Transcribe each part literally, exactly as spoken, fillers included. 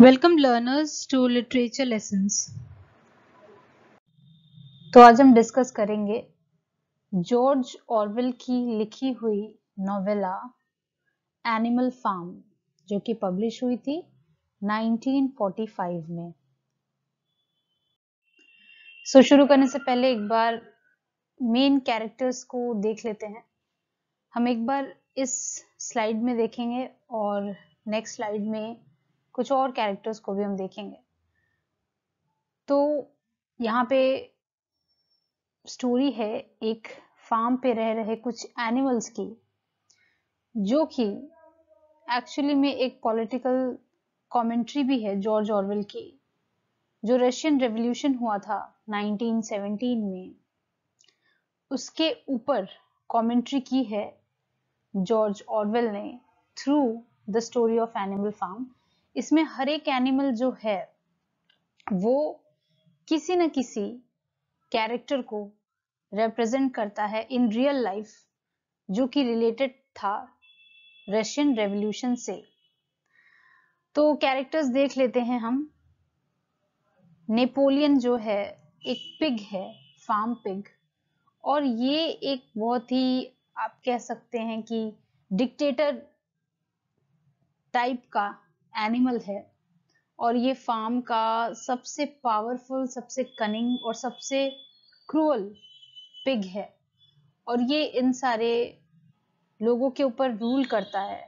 Welcome learners to literature lessons. तो आज हम डिस्कस करेंगे जॉर्ज ऑरवेल की लिखी हुई नोवेला एनिमल फार्म, जो कि पब्लिश हुई थी नाइनटीन फोर्टी फाइव में। सो so, शुरू करने से पहले एक बार मेन कैरेक्टर्स को देख लेते हैं। हम एक बार इस स्लाइड में देखेंगे और नेक्स्ट स्लाइड में कुछ और कैरेक्टर्स को भी हम देखेंगे। तो यहाँ पे स्टोरी है एक फार्म पे रह रहे कुछ एनिमल्स की, जो कि एक्चुअली में एक पॉलिटिकल कमेंट्री भी है जॉर्ज ऑरवेल की, जो रशियन रेवोल्यूशन हुआ था नाइनटीन सेवनटीन में, उसके ऊपर कमेंट्री की है जॉर्ज ऑरवेल ने through the story of Animal Farm. इसमें हर एक एनिमल जो है वो किसी न किसी कैरेक्टर को रिप्रेजेंट करता है इन रियल लाइफ, जो कि रिलेटेड था रशियन रेवोल्यूशन से। तो कैरेक्टर्स देख लेते हैं हम। नेपोलियन जो है एक पिग है, फार्म पिग, और ये एक बहुत ही आप कह सकते हैं कि डिक्टेटर टाइप का एनिमल है, और ये फार्म का सबसे पावरफुल, सबसे कनिंग और सबसे क्रूअल पिग है, और ये इन सारे लोगों के ऊपर रूल करता है।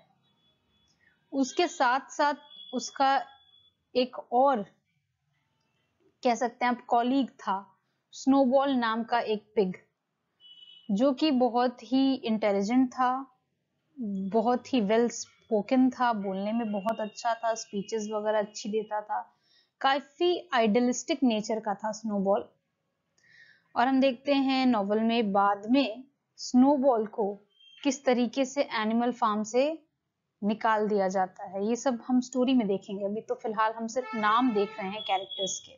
उसके साथ साथ उसका एक और कह सकते हैं आप कॉलीग था, स्नोबॉल नाम का एक पिग, जो कि बहुत ही इंटेलिजेंट था, बहुत ही वेल स्पोकन था, बोलने में बहुत अच्छा था, स्पीचेस वगैरह अच्छी देता था, काफी आइडियलिस्टिक नेचर का था स्नोबॉल। और हम देखते हैं नॉवेल में बाद में स्नोबॉल को किस तरीके से एनिमल फार्म से निकाल दिया जाता है। ये सब हम स्टोरी में देखेंगे, अभी तो फिलहाल हम सिर्फ नाम देख रहे हैं कैरेक्टर्स के।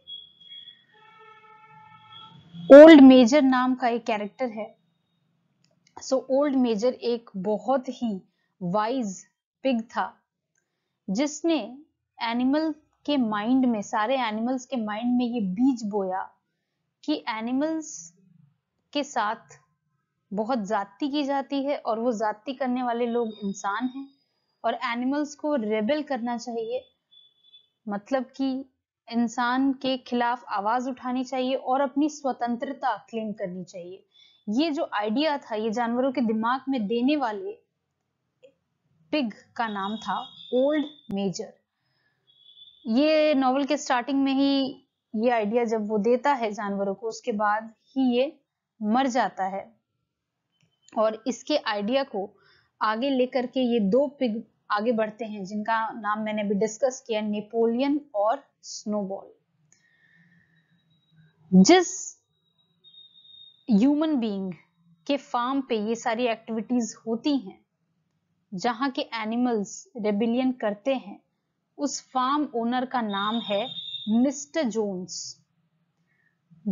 ओल्ड मेजर नाम का एक कैरेक्टर है। सो ओल्ड मेजर एक बहुत ही वाइज पिग था, जिसने एनिमल के माइंड में, सारे एनिमल्स के माइंड में ये बीज बोया कि एनिमल्स के साथ बहुत जाति की जाती है और वो जाति करने वाले लोग इंसान हैं, और एनिमल्स को रेबेल करना चाहिए, मतलब कि इंसान के खिलाफ आवाज उठानी चाहिए और अपनी स्वतंत्रता क्लेम करनी चाहिए। ये जो आइडिया था ये जानवरों के दिमाग में देने वाले पिग का नाम था ओल्ड मेजर। ये नॉवेल के स्टार्टिंग में ही ये आइडिया जब वो देता है जानवरों को, उसके बाद ही ये मर जाता है, और इसके आइडिया को आगे लेकर के ये दो पिग आगे बढ़ते हैं, जिनका नाम मैंने भी डिस्कस किया, नेपोलियन और स्नोबॉल। जिस ह्यूमन बीइंग के फार्म पे ये सारी एक्टिविटीज होती हैं, जहाँ के एनिमल्स रेबिलियन करते हैं, उस फार्म ओनर का नाम है मिस्टर जोन्स,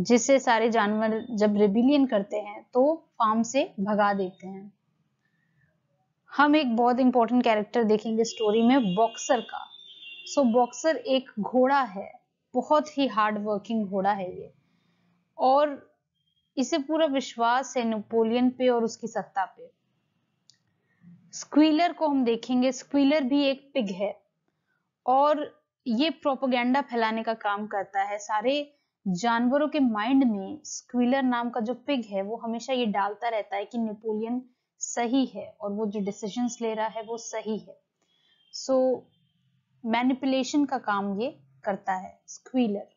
जिसे सारे जानवर जब रेबिलियन करते हैं तो फार्म से भगा देते हैं। हम एक बहुत इंपॉर्टेंट कैरेक्टर देखेंगे स्टोरी में, बॉक्सर का। सो बॉक्सर एक घोड़ा है, बहुत ही हार्ड वर्किंग घोड़ा है ये, और इसे पूरा विश्वास है नेपोलियन पे और उसकी सत्ता पे। स्क्वीलर को हम देखेंगे। स्क्वीलर भी एक पिग है और ये प्रोपेगेंडा फैलाने का काम करता है। सारे जानवरों के माइंड में स्क्वीलर नाम का जो पिग है वो हमेशा ये डालता रहता है कि नेपोलियन सही है और वो जो डिसीजंस ले रहा है वो सही है। सो मैनिपुलेशन का काम ये करता है स्क्वीलर।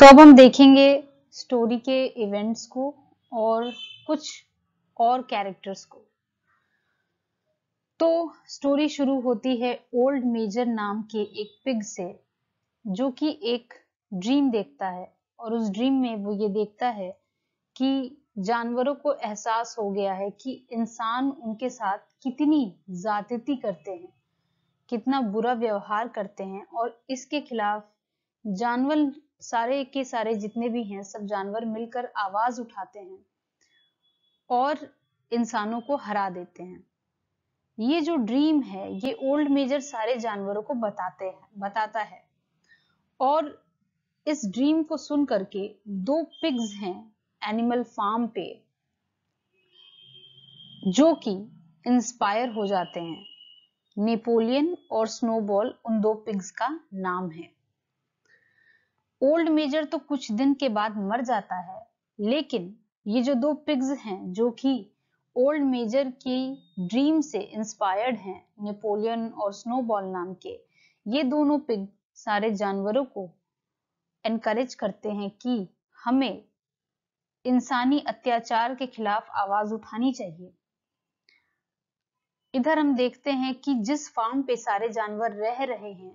तो अब हम देखेंगे स्टोरी के इवेंट्स को और कुछ और कैरेक्टर्स को। तो स्टोरी शुरू होती है ओल्ड मेजर नाम के एक पिग से, जो कि एक ड्रीम देखता है, और उस ड्रीम में वो ये देखता है कि जानवरों को एहसास हो गया है कि इंसान उनके साथ कितनी जातिती करते हैं, कितना बुरा व्यवहार करते हैं, और इसके खिलाफ जानवर सारे के सारे जितने भी हैं सब जानवर मिलकर आवाज उठाते हैं और इंसानों को हरा देते हैं। ये जो ड्रीम है ये ओल्ड मेजर सारे जानवरों को बताते हैं बताता है और इस ड्रीम को सुन करके दो पिग्स हैं एनिमल फार्म पे जो कि इंस्पायर हो जाते हैं। नेपोलियन और स्नोबॉल उन दो पिग्स का नाम है। ओल्ड मेजर तो कुछ दिन के बाद मर जाता है, लेकिन ये जो दो पिग्स हैं जो कि ओल्ड मेजर की ड्रीम से इंस्पायर्ड हैं, नेपोलियन और स्नोबॉल नाम के, ये दोनों पिग सारे जानवरों को एनकरेज करते हैं कि हमें इंसानी अत्याचार के खिलाफ आवाज उठानी चाहिए। इधर हम देखते हैं कि जिस फार्म पे सारे जानवर रह रहे हैं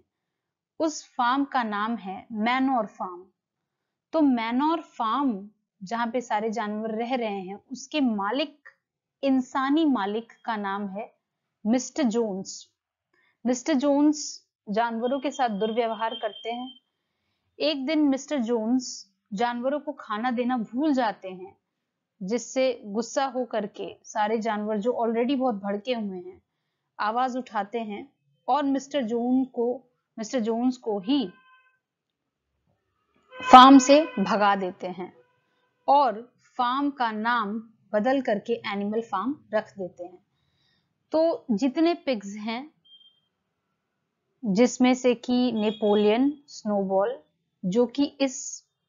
उस फार्म का नाम है मैनोर फार्म। तो मैनोर फार्म जहाँ पे सारे जानवर रह रहे हैं उसके मालिक, इंसानी मालिक का नाम है मिस्टर जोन्स। मिस्टर जोन्स जानवरों के साथ दुर्व्यवहार करते हैं। एक दिन मिस्टर जोन्स जानवरों को खाना देना भूल जाते हैं, जिससे गुस्सा हो करके सारे जानवर जो ऑलरेडी बहुत भड़के हुए हैं आवाज उठाते हैं और मिस्टर जोन को मिस्टर जोन्स को ही फार्म से भगा देते हैं और फार्म का नाम बदल करके एनिमल फार्म रख देते हैं। तो जितने पिग्स हैं जिसमें से कि नेपोलियन, स्नोबॉल जो कि इस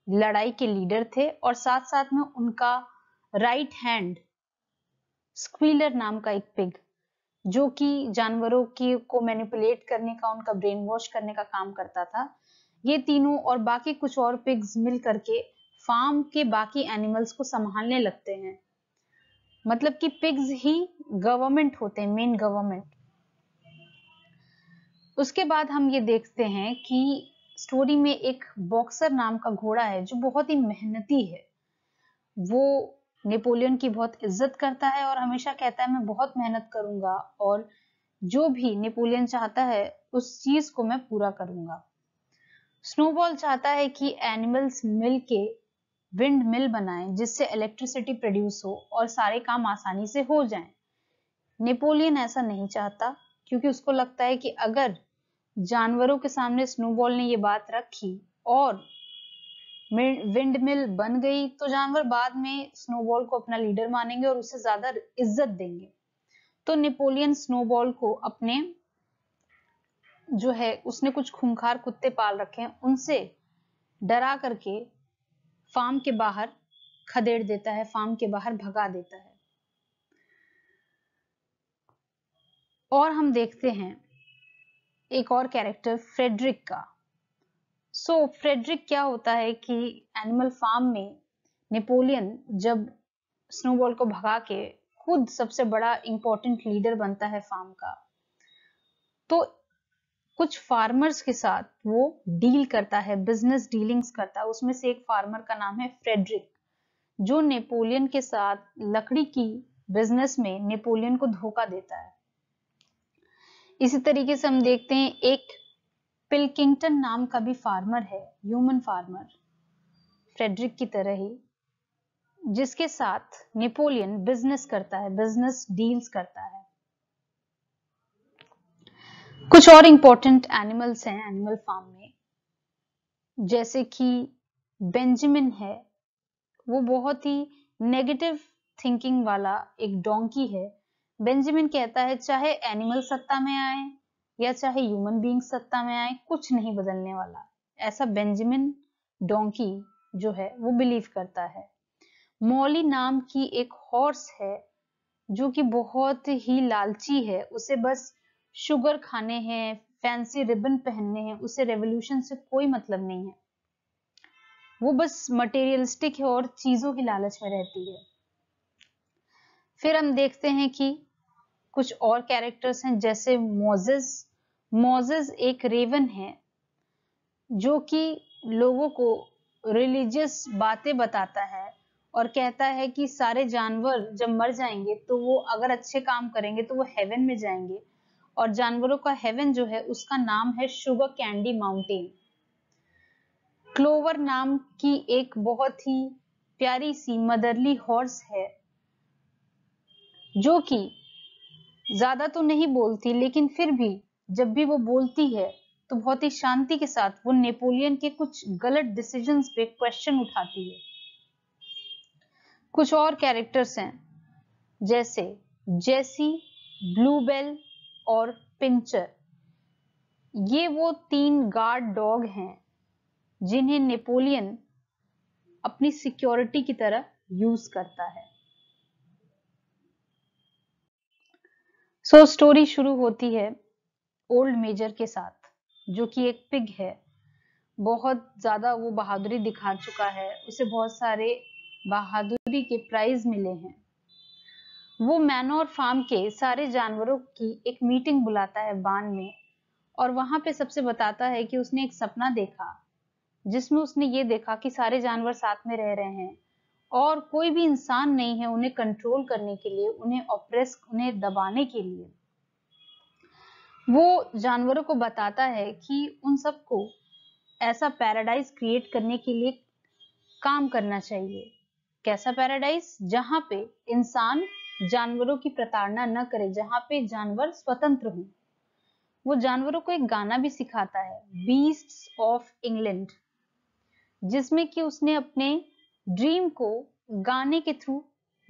लड़ाई के लीडर थे और साथ साथ में उनका राइट हैंड स्क्वीलर नाम का एक पिग जो कि जानवरों की को मैनिपुलेट करने का, उनका ब्रेन वॉश करने का काम करता था, ये तीनों और बाकी कुछ और पिग्स मिल करके फार्म के बाकी एनिमल्स को संभालने लगते हैं। मतलब कि पिग्स ही गवर्नमेंट होते हैं, मेन गवर्नमेंट। उसके बाद हम ये देखते हैं कि स्टोरी में एक बॉक्सर नाम का घोड़ा है जो बहुत ही मेहनती है। वो नेपोलियन की बहुत इज्जत करता है और हमेशा कहता है मैं बहुत मेहनत करूंगा और जो भी नेपोलियन चाहता है उस चीज को मैं पूरा करूंगा। स्नोबॉल चाहता है कि एनिमल्स मिल के विंड मिल बनाएं जिससे इलेक्ट्रिसिटी प्रोड्यूस हो और सारे काम आसानी से हो जाएं। नेपोलियन ऐसा नहीं चाहता क्योंकि उसको लगता है कि अगर जानवरों के सामने स्नोबॉल ने ये बात रखी और विंड मिल बन गई तो जानवर बाद में स्नोबॉल को अपना लीडर मानेंगे और उसे ज्यादा इज्जत देंगे। तो नेपोलियन स्नोबॉल को अपने जो है उसने कुछ खूंखार कुत्ते पाल रखे हैं उनसे डरा करके फार्म के बाहर खदेड़ देता है, फार्म के बाहर भगा देता है। और हम देखते हैं एक और कैरेक्टर फ्रेडरिक का। सो so, फ्रेडरिक क्या होता है कि एनिमल फार्म में नेपोलियन जब स्नोबॉल को भगा के खुद सबसे बड़ा इंपॉर्टेंट लीडर बनता है फार्म का, तो कुछ फार्मर्स के साथ वो डील करता है, बिजनेस डीलिंग्स करता है। उसमें से एक फार्मर का नाम है फ्रेडरिक जो नेपोलियन के साथ लकड़ी की बिजनेस में नेपोलियन को धोखा देता है। इसी तरीके से हम देखते हैं एक पिल्किंगटन नाम का भी फार्मर है, ह्यूमन फार्मर फ्रेडरिक की तरह ही, जिसके साथ नेपोलियन बिजनेस करता है, बिजनेस डील्स करता है। कुछ और इंपॉर्टेंट एनिमल्स हैं एनिमल फार्म में, जैसे कि बेंजामिन है, वो बहुत ही नेगेटिव थिंकिंग वाला एक डोंकी है। बेंजामिन कहता है चाहे एनिमल सत्ता में आए या चाहे ह्यूमन बीइंग सत्ता में आए, कुछ नहीं बदलने वाला। ऐसा बेंजामिन डोंकी जो है वो बिलीव करता है। मॉली नाम की एक हॉर्स है जो कि बहुत ही लालची है, उसे बस शुगर खाने हैं, फैंसी रिबन पहनने हैं, उसे रेवोल्यूशन से कोई मतलब नहीं है, वो बस मटेरियलिस्टिक है और चीजों की लालच में रहती है। फिर हम देखते हैं कि कुछ और कैरेक्टर्स हैं जैसे मोजेस। मोजेस एक रेवन है जो कि लोगों को रिलीजियस बातें बताता है और कहता है कि सारे जानवर जब मर जाएंगे तो वो अगर अच्छे काम करेंगे तो वो हेवन में जाएंगे और जानवरों का हेवन जो है उसका नाम है शुगर कैंडी माउंटेन। क्लोवर नाम की एक बहुत ही प्यारी सी मदरली हॉर्स है जो कि ज्यादा तो नहीं बोलती, लेकिन फिर भी जब भी वो बोलती है तो बहुत ही शांति के साथ वो नेपोलियन के कुछ गलत डिसीजंस पे क्वेश्चन उठाती है। कुछ और कैरेक्टर्स हैं जैसे जेसी, ब्लू बेल और पिंचर। ये वो तीन गार्ड डॉग हैं जिन्हें नेपोलियन अपनी सिक्योरिटी की तरह यूज करता है। सो so, स्टोरी शुरू होती है ओल्ड मेजर के साथ, जो कि एक पिग है। बहुत ज्यादा वो बहादुरी दिखा चुका है, उसे बहुत सारे बहादुरी के प्राइज मिले हैं। वो मैनोर फार्म के सारे जानवरों की एक मीटिंग बुलाता है बान में, और वहां पे सबसे बताता है कि उसने एक सपना देखा जिसमें उसने ये देखा कि सारे जानवर साथ में रह रहे हैं और कोई भी इंसान नहीं है उन्हें कंट्रोल करने के लिए, उन्हें ऑप्रेस, उन्हें दबाने के लिए। वो जानवरों को बताता है कि उन सबको ऐसा पैराडाइज क्रिएट करने के लिए काम करना चाहिए। कैसा पैराडाइज? जहां पे इंसान जानवरों की प्रताड़ना न करे, जहां पे जानवर स्वतंत्र हों। वो जानवरों को एक गाना भी सिखाता है, बीस्ट्स ऑफ इंग्लैंड, जिसमें कि उसने अपने ड्रीम को गाने के थ्रू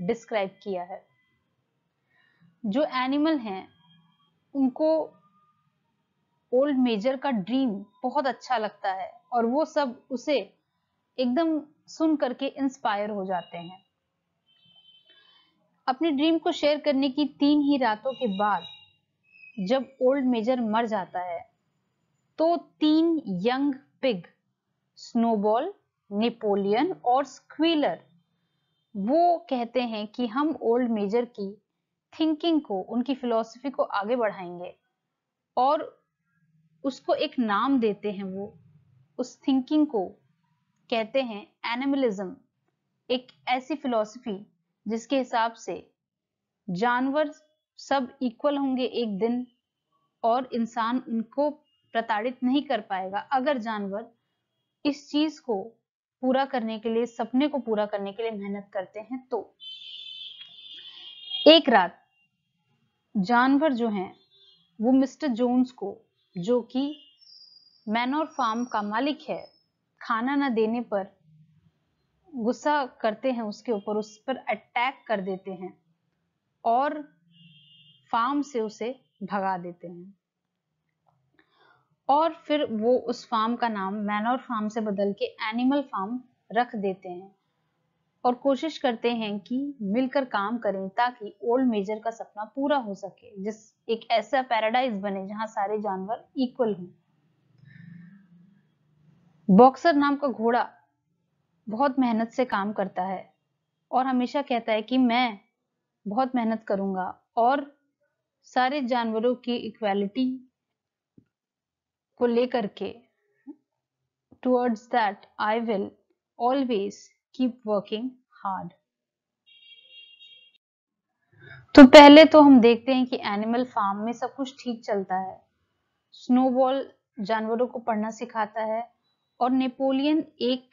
डिस्क्राइब किया है। जो एनिमल हैं उनको ओल्ड मेजर का ड्रीम बहुत अच्छा लगता है और वो सब उसे एकदम सुन करके इंस्पायर हो जाते हैं। अपने ड्रीम को शेयर करने की तीन ही रातों के बाद जब ओल्ड मेजर मर जाता है तो तीन यंग पिग, स्नोबॉल, नेपोलियन और स्क्वीलर, वो कहते हैं कि हम ओल्ड मेजर की थिंकिंग को, उनकी फिलॉसफी को आगे बढ़ाएंगे और उसको एक नाम देते हैं। वो उस थिंकिंग को कहते हैं एनिमलिज्म, एक ऐसी फिलॉसफी जिसके हिसाब से जानवर सब इक्वल होंगे एक दिन और इंसान उनको प्रताड़ित नहीं कर पाएगा अगर जानवर इस चीज को पूरा करने के लिए, सपने को पूरा करने के लिए मेहनत करते हैं। तो एक रात जानवर जो हैं वो मिस्टर जोन्स को, जो कि मैनोर फार्म का मालिक है, खाना ना देने पर गुस्सा करते हैं, उसके ऊपर, उस पर अटैक कर देते हैं और फार्म से उसे भगा देते हैं। और फिर वो उस फार्म का नाम मैनोर फार्म से बदल के एनिमल फार्म रख देते हैं और कोशिश करते हैं कि मिलकर काम करें ताकि ओल्ड मेजर का सपना पूरा हो सके, जिस एक ऐसा पैराडाइज बने जहां सारे जानवर इक्वल हों। बॉक्सर नाम का घोड़ा बहुत मेहनत से काम करता है और हमेशा कहता है कि मैं बहुत मेहनत करूंगा और सारे जानवरों की इक्वालिटी को लेकर के, towards that I will always keep working hard. तो पहले तो हम देखते हैं कि एनिमल फार्म में सब कुछ ठीक चलता है। स्नोबॉल जानवरों को पढ़ना सिखाता है और नेपोलियन एक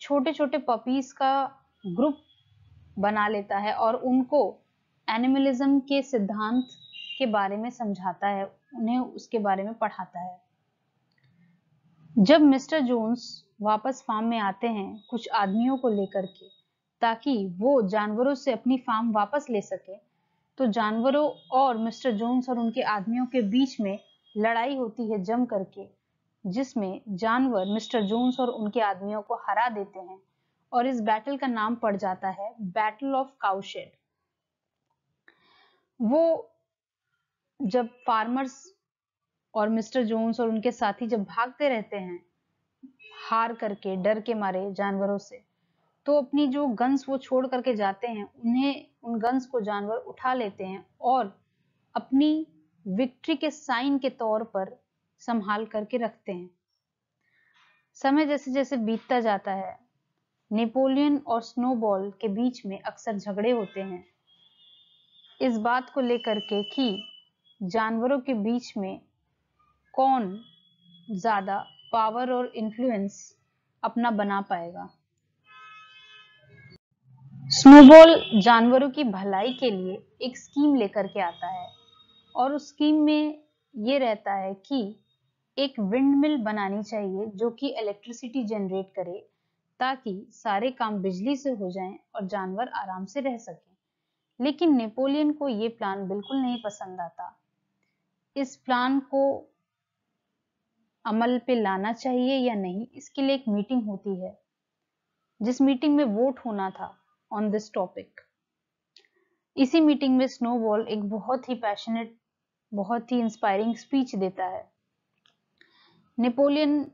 छोटे छोटे पपीज का ग्रुप बना लेता है और उनको एनिमलिज्म के सिद्धांत के बारे में समझाता है, उन्हें उसके बारे में पढ़ाता है। जब मिस्टर जोन्स वापस फार्म में आते हैं कुछ आदमियों को लेकर के ताकि वो जानवरों से अपनी फार्म वापस ले सके, तो जानवरों और मिस्टर जोन्स और उनके आदमियों के बीच में लड़ाई होती है जम करके, जिसमें जानवर मिस्टर जोन्स और उनके आदमियों को हरा देते हैं और इस बैटल का नाम पड़ जाता है बैटल ऑफ काउशेड। वो जब फार्मर्स और मिस्टर जोन्स और उनके साथी जब भागते रहते हैं हार करके, डर के मारे जानवरों से, तो अपनी जो गन्स वो छोड़ करके जाते हैं, उन्हें उन गन्स को जानवर उठा लेते हैं और अपनी विक्ट्री के साइन के तौर पर संभाल करके रखते हैं। समय जैसे जैसे बीतता जाता है नेपोलियन और स्नोबॉल के बीच में अक्सर झगड़े होते हैं इस बात को लेकर के कि जानवरों के बीच में कौन ज्यादा पावर और इन्फ्लुएंस अपना बना पाएगा। स्नोबॉल जानवरों की भलाई के लिए एक स्कीम लेकर के आता है और उस स्कीम में ये रहता है कि एक विंड मिल बनानी चाहिए जो कि इलेक्ट्रिसिटी जनरेट करे ताकि सारे काम बिजली से हो जाएं और जानवर आराम से रह सकें। लेकिन नेपोलियन को ये प्लान बिल्कुल नहीं पसंद आता। इस प्लान को अमल पे लाना चाहिए या नहीं, इसके लिए एक मीटिंग होती है जिस मीटिंग में वोट होना था ऑन दिस टॉपिक। इसी मीटिंग में स्नोबॉल एक बहुत ही पैशनेट, बहुत ही इंस्पायरिंग स्पीच देता है। नेपोलियन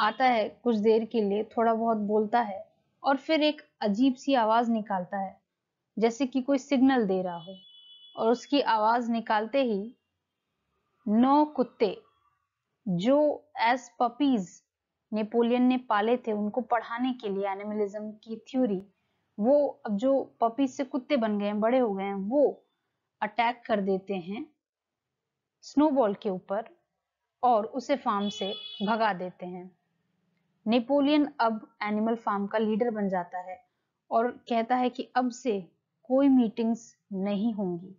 आता है कुछ देर के लिए, थोड़ा बहुत बोलता है और फिर एक अजीब सी आवाज निकालता है जैसे कि कोई सिग्नल दे रहा हो, और उसकी आवाज निकालते ही नौ कुत्ते जो एज पपीज नेपोलियन ने पाले थे उनको पढ़ाने के लिए एनिमलिज्म की थ्योरी, वो अब जो पपीज से कुत्ते बन गए हैं, बड़े हो गए हैं, वो अटैक कर देते हैं स्नोबॉल के ऊपर और उसे फार्म से भगा देते हैं। नेपोलियन अब एनिमल फार्म का लीडर बन जाता है और कहता है कि अब से कोई मीटिंग्स नहीं होंगी,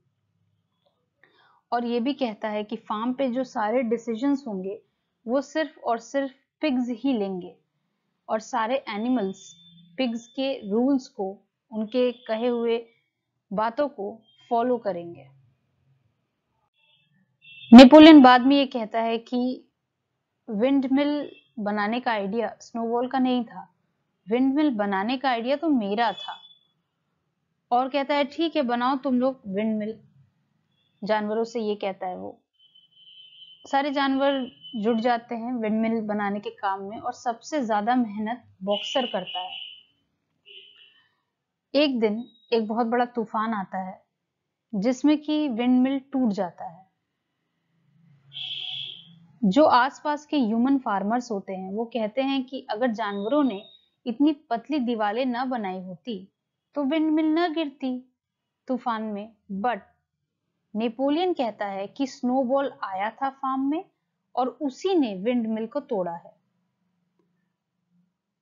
और ये भी कहता है कि फार्म पे जो सारे डिसीजंस होंगे वो सिर्फ और सिर्फ पिग्स ही लेंगे, और सारे एनिमल्स पिग्स के रूल्स को, उनके कहे हुए बातों को फॉलो करेंगे। नेपोलियन बाद में ये कहता है कि विंडमिल बनाने का आइडिया स्नोबॉल का नहीं था, विंडमिल बनाने का आइडिया तो मेरा था, और कहता है ठीक है बनाओ तुम लोग विंडमिल। जानवरों से ये कहता है, वो सारे जानवर जुट जाते हैं विंडमिल बनाने के काम में, और सबसे ज्यादा मेहनत बॉक्सर करता है। एक दिन एक बहुत बड़ा तूफान आता है जिसमें कि विंडमिल टूट जाता है। जो आसपास के ह्यूमन फार्मर्स होते हैं वो कहते हैं कि अगर जानवरों ने इतनी पतली दीवारें न बनाई होती तो विंडमिल न गिरती तूफान में। बट नेपोलियन कहता है कि स्नोबॉल आया था फार्म में और उसी ने विंडमिल को तोड़ा है,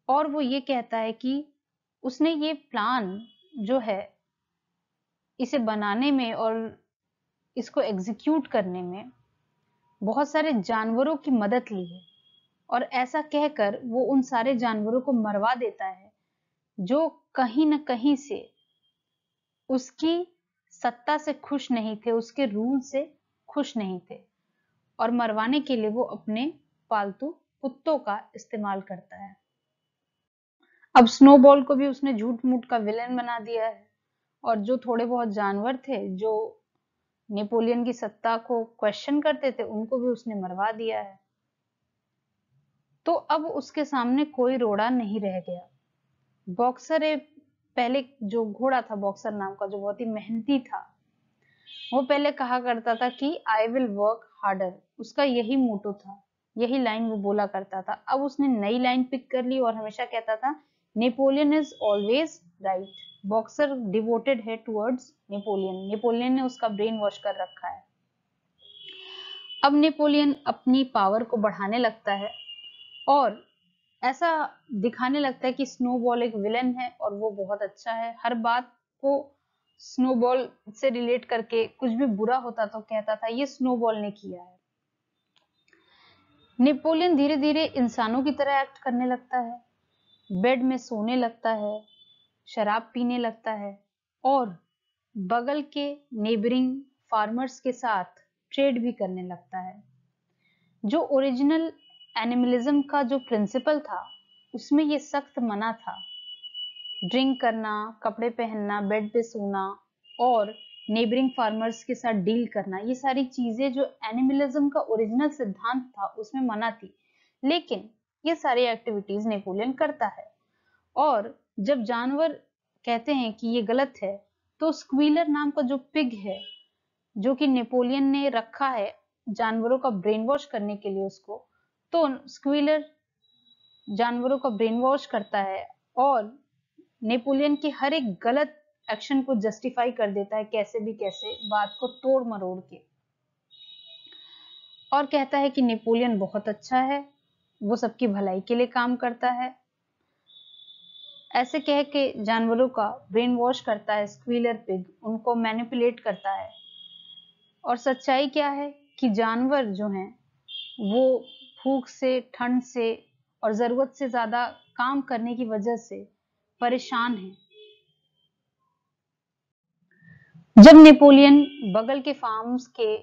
और वो ये कहता है कि उसने ये प्लान जो है इसे बनाने में और इसको एग्जीक्यूट करने में बहुत सारे जानवरों की मदद ली है, और ऐसा कहकर वो उन सारे जानवरों को मरवा देता है जो कहीं न कहीं से उसकी सत्ता से खुश नहीं थे, उसके रूल से खुश नहीं थे, और मरवाने के लिए वो अपने पालतू कुत्तों का इस्तेमाल करता है। अब स्नोबॉल को भी उसने झूठ मूठ का विलेन बना दिया है, और जो थोड़े बहुत जानवर थे जो नेपोलियन की सत्ता को क्वेश्चन करते थे उनको भी उसने मरवा दिया है। तो अब उसके सामने कोई रोड़ा नहीं रह गया। बॉक्सर पहले जो घोड़ा था बॉक्सर नाम का, जो बहुत ही मेहनती था, वो पहले कहा करता था कि आई विल वर्क हार्डर, उसका यही मोटो था, यही लाइन वो बोला करता था। अब उसने नई लाइन पिक कर ली और हमेशा कहता था Napoleon is always right. Boxer devoted है टुवर्ड्स नेपोलियन, नेपोलियन ने उसका ब्रेन वॉश कर रखा है। अब नेपोलियन अपनी पावर को बढ़ाने लगता है और ऐसा दिखाने लगता है कि स्नोबॉल एक विलेन है और वो बहुत अच्छा है। हर बात को स्नोबॉल से रिलेट करके कुछ भी बुरा होता तो कहता था ये स्नोबॉल ने किया है। नेपोलियन धीरे धीरे इंसानों की तरह एक्ट करने लगता है, बेड में सोने लगता है, शराब पीने लगता है, और बगल के नेबरिंग फार्मर्स के साथ ट्रेड भी करने लगता है। जो ओरिजिनल एनिमलिज्म का जो प्रिंसिपल था उसमें ये सख्त मना था, ड्रिंक करना, कपड़े पहनना, बेड पे सोना और नेबरिंग फार्मर्स के साथ डील करना, ये सारी चीजें जो एनिमलिज्म का ओरिजिनल सिद्धांत था उसमें मना थी। लेकिन ये सारी एक्टिविटीज नेपोलियन करता है, और जब जानवर कहते हैं कि ये गलत है तो स्क्वीलर नाम का जो पिग है जो कि नेपोलियन ने रखा है जानवरों का ब्रेन वॉश करने के लिए उसको, तो स्क्वीलर जानवरों का ब्रेन वॉश करता है और नेपोलियन के हर एक गलत एक्शन को जस्टिफाई कर देता है कैसे भी कैसे, बात को तोड़ मरोड़ के, और कहता है कि नेपोलियन बहुत अच्छा है, वो सबकी भलाई के लिए काम करता है। ऐसे कह के जानवरों का ब्रेन वॉश करता है स्क्वीलर पिग, उनको मैनिपुलेट करता है, और सच्चाई क्या है कि जानवर जो हैं वो भूख से, ठंड से और ज़रूरत से ज़्यादा काम करने की वजह से परेशान हैं। जब नेपोलियन बगल के फार्म्स के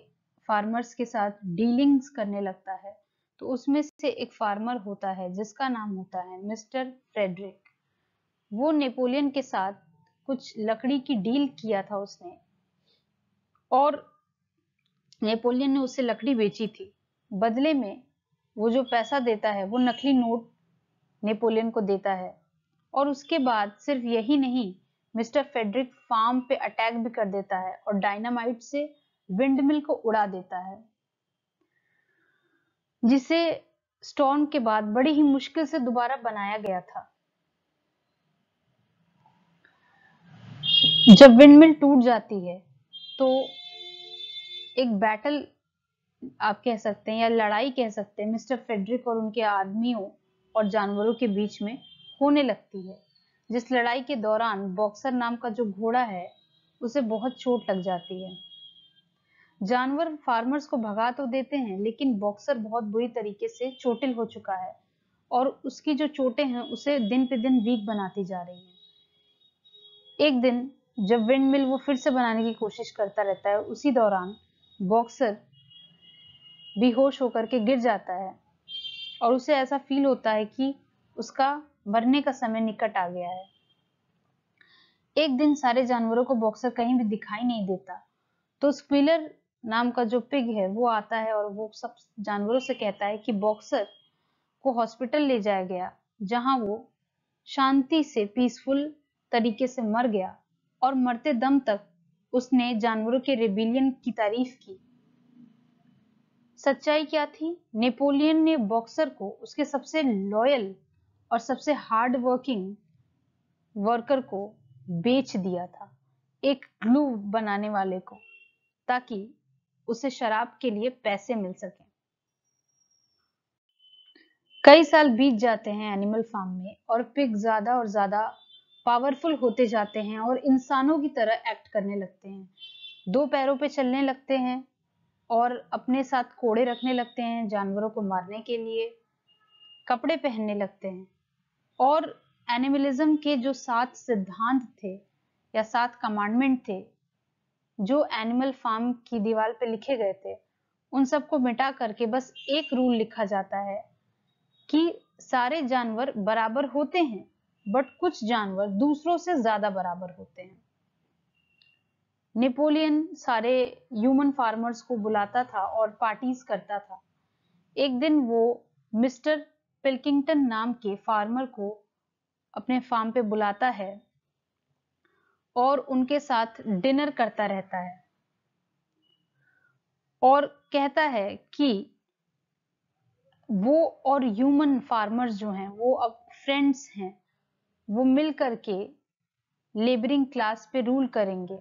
फार्मर्स के साथ डीलिंग्स करने लगता है तो उसमें से एक फार्मर होता है जिसका नाम होता है मिस्टर फ्रेडरिक। वो नेपोलियन के साथ कुछ लकड़ी की डील किया था उसने और नेपोलियन ने उससे लकड़ी बेची थी। बदले में वो जो पैसा देता है वो नकली नोट नेपोलियन को देता है और उसके बाद सिर्फ यही नहीं, मिस्टर फ्रेडरिक फार्म पे अटैक भी कर देता है और डायनामाइट से विंडमिल को उड़ा देता है, जिसे स्टॉर्म के बाद बड़ी ही मुश्किल से दोबारा बनाया गया था। जब विंडमिल टूट जाती है तो एक बैटल आप कह सकते हैं या लड़ाई कह सकते हैं मिस्टर फ्रेडरिक और उनके आदमियों और जानवरों के बीच में होने लगती है, जिस लड़ाई के दौरान बॉक्सर नाम का जो घोड़ा है उसे बहुत चोट लग जाती है। जानवर फार्मर्स को भगा तो देते हैं लेकिन बॉक्सर बहुत बुरी तरीके से चोटिल हो चुका है और उसकी जो चोटें हैं उसे दिन पे दिन वीक बनाती जा रही हैं। एक दिन जब विंडमिल वो फिर से बनाने की कोशिश करता रहता है, उसी दौरान बॉक्सर बेहोश होकर के गिर जाता है और उसे ऐसा फील होता है कि उसका मरने का समय निकट आ गया है। एक दिन सारे जानवरों को बॉक्सर कहीं भी दिखाई नहीं देता तो स्क्वीलर नाम का जो पिग है वो आता है और वो सब जानवरों से कहता है कि बॉक्सर को हॉस्पिटल ले जाया गया जहां वो शांति से पीसफुल तरीके से मर गया और मरते दम तक उसने जानवरों के रेबिलियन की तारीफ की। सच्चाई क्या थी? नेपोलियन ने बॉक्सर को उसके सबसे लॉयल और सबसे हार्ड वर्किंग वर्कर को बेच दिया था, एक ग्लू बनाने वाले को, ताकि उसे शराब के लिए पैसे मिल सकें। कई साल बीत जाते हैं एनिमल फार्म में और पिग ज्यादा और ज्यादा पावरफुल होते जाते हैं और इंसानों की तरह एक्ट करने लगते हैं। दो पैरों पे चलने लगते हैं और अपने साथ कोड़े रखने लगते हैं जानवरों को मारने के लिए, कपड़े पहनने लगते हैं और एनिमलिज्म के जो सात सिद्धांत थे या सात कमांडमेंट थे जो एनिमल फार्म की दीवार पे लिखे गए थे उन सबको मिटा करके बस एक रूल लिखा जाता है कि सारे जानवर बराबर होते हैं बट कुछ जानवर दूसरों से ज्यादा बराबर होते हैं। नेपोलियन सारे ह्यूमन फार्मर्स को बुलाता था और पार्टीज करता था। एक दिन वो मिस्टर पिल्किंगटन नाम के फार्मर को अपने फार्म पे बुलाता है और उनके साथ डिनर करता रहता है और कहता है कि वो और ह्यूमन फार्मर्स जो हैं वो अब फ्रेंड्स हैं, वो मिल करके लेबरिंग क्लास पे रूल करेंगे,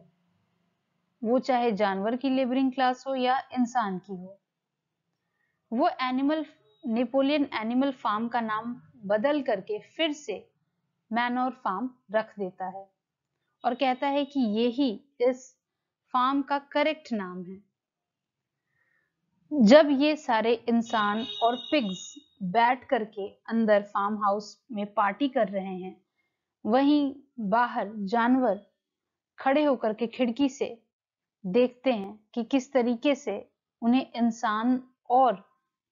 वो चाहे जानवर की लेबरिंग क्लास हो या इंसान की हो। वो एनिमल नेपोलियन एनिमल फार्म का नाम बदल करके फिर से मैनोर फार्म रख देता है और कहता है कि यही इस फार्म का करेक्ट नाम है। जब ये सारे इंसान और पिग्स बैठ करके अंदर फार्म हाउस में पार्टी कर रहे हैं, वहीं बाहर जानवर खड़े होकर के खिड़की से देखते हैं कि किस तरीके से उन्हें इंसान और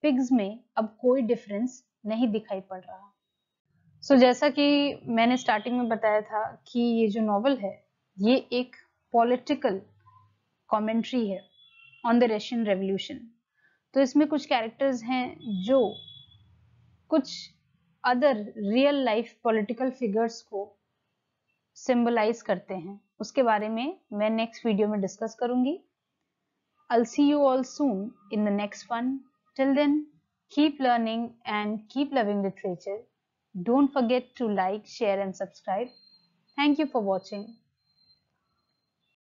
पिग्स में अब कोई डिफरेंस नहीं दिखाई पड़ रहा। सो so, जैसा कि मैंने स्टार्टिंग में बताया था कि ये जो नॉवल है ये एक पॉलिटिकल कमेंट्री है ऑन द रशियन रेवोल्यूशन। तो इसमें कुछ कैरेक्टर्स हैं जो कुछ other real life political figures को सिंबलाइज करते हैं। उसके बारे में मैं नेक्स्ट वीडियो में डिस्कस करूंगी। I'll see you all soon in the next one. Till then, keep learning and keep loving literature. Don't forget to like, share and subscribe. Thank you for watching.